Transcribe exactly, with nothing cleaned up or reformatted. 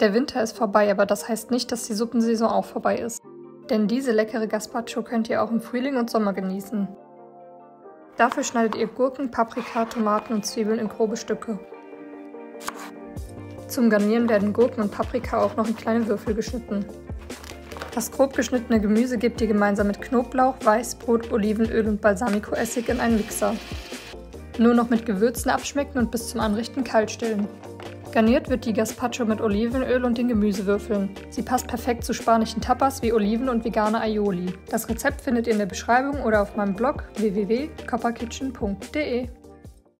Der Winter ist vorbei, aber das heißt nicht, dass die Suppensaison auch vorbei ist. Denn diese leckere Gazpacho könnt ihr auch im Frühling und Sommer genießen. Dafür schneidet ihr Gurken, Paprika, Tomaten und Zwiebeln in grobe Stücke. Zum Garnieren werden Gurken und Paprika auch noch in kleine Würfel geschnitten. Das grob geschnittene Gemüse gebt ihr gemeinsam mit Knoblauch, Weißbrot, Olivenöl und Balsamicoessig in einen Mixer. Nur noch mit Gewürzen abschmecken und bis zum Anrichten kalt stellen. Garniert wird die Gazpacho mit Olivenöl und den Gemüsewürfeln. Sie passt perfekt zu spanischen Tapas wie Oliven und veganer Aioli. Das Rezept findet ihr in der Beschreibung oder auf meinem Blog w w w punkt copperkitchen punkt de.